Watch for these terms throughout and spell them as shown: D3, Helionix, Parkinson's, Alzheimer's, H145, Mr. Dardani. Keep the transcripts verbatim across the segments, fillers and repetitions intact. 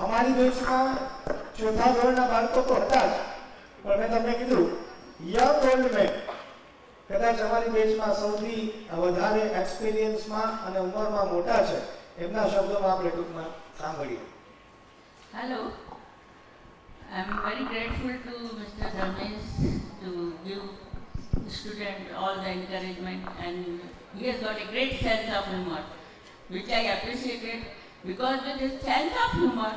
हमारी देश में चौथा धोरणना बालकों को हटा पर मैं तमने कीधु यंग वर्ल्ड में कदाच हमारी देश में सौथी वधारे एक्सपीरियंस में और उम्र में मोटा है एमना शब्दों में आपणे टूंकमां सांभळीए। Hello, I am very grateful to Mister Dardani to give the student all the encouragement, and he has got a great sense of humor, which I appreciated, because with his sense of humor,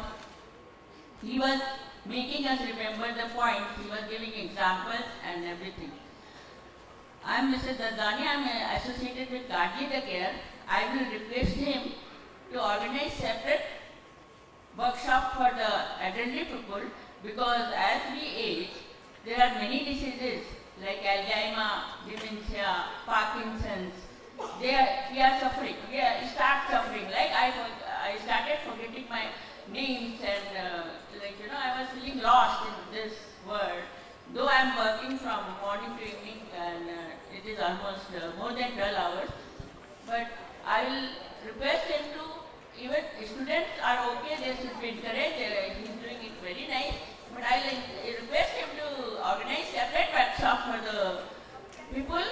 he was making us remember the point, he was giving examples and everything. I am Mister Dardani, I am associated with Gardhi the Care. I will request him to organize separate workshop for the elderly people, because as we age, there are many diseases like Alzheimer's, dementia, Parkinson's. They are, we are suffering. We are start suffering. Like I, I started forgetting my names, and uh, like you know, I was feeling lost in this world. Though I am working from morning to evening, and uh, it is almost uh, more than twelve hours. But I will request him to, even students are okay. They should be encouraged. He is doing it very nice. But I will request him to organize separate workshop for the people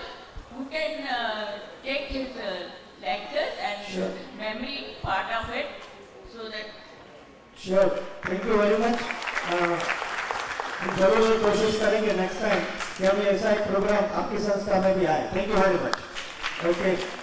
who can uh, take his uh, lectures and sure. memory part of it, so that... Sure. Thank you very much. We will try next time that we will have a program in your संस्था. Thank you very much. Okay.